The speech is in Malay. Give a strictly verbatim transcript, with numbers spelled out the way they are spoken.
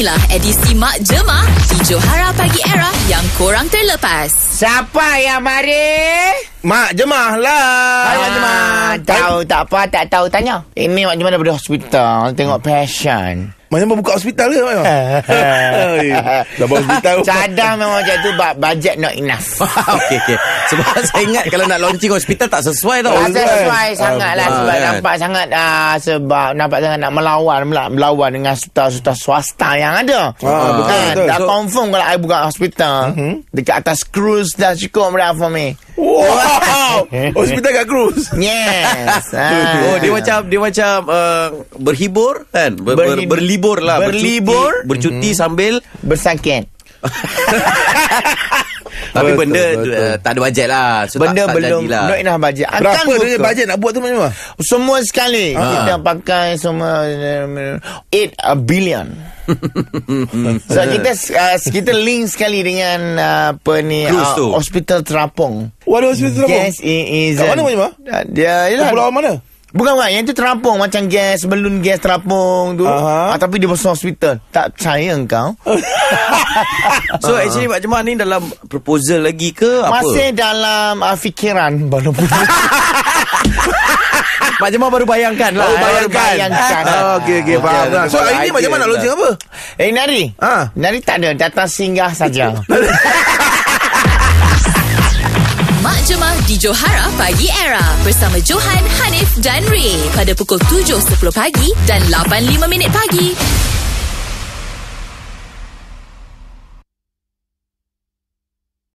inilah edisi Mak Jemah di Johara Pagi Era yang korang terlepas. Siapa yang mari? Mak Jemah lah. Hai Mak Jemah. Tahu tak apa, tak tahu tanya. Ini Mak Jemah daripada hospital, tengok passion. Macam mana buka hospital ke? Dah buat hospital. Cadang memang macam tu. Bajet not enough. Okey, okey. Sebab saya ingat kalau nak launching hospital tak sesuai tau. Tak sesuai sangat lah. Sebab nampak sangat Sebab nampak sangat nak melawan Melawan dengan hospital-hospital swasta yang ada. Dah confirm kalau saya buka hospital dekat atas cruise dah cukup dah for me. Wow. Hospital kat cruise. Yes. Oh, dia macam dia macam berhibur kan, berlibur. Berlibur lah. Berlibur. Bercuti, bercuti mm-hmm. sambil bersangkit. Tapi betul, benda betul. Uh, tak ada bajet lah, so benda tak, belum tak not enough bajet. Berapa dia bajet nak buat tu macam mana? Semua sekali ha. Kita pakai semua eight billion. So kita uh, kita link sekali dengan uh, apa ni uh, hospital Terapung. What hospital Terapung? Yes, it is. Kat mana macam mana? Dia ialah pulau mana? Bukan bukan yang tu Terapung, macam gas balloon gas Terapung tu. Uh-huh. Ah, tapi dia besar hospital. Tak percaya engkau. So uh-huh. actually Mak Jemah ni dalam proposal lagi ke apa? Masih dalam uh, fikiran baru. Mak Jemah baru bayangkan lah. Baru bayangkan. bayangkan. Oh, okey, okey. Faham lah. So, hari ni Mak Jemah nak launching apa? Eh, Nari. Ha. Nari tak ada. Datang singgah saja. Mak Jemah di Johara Pagi Era bersama Johan, Hanif dan Ray pada pukul tujuh sepuluh pagi dan lapan lima minit pagi.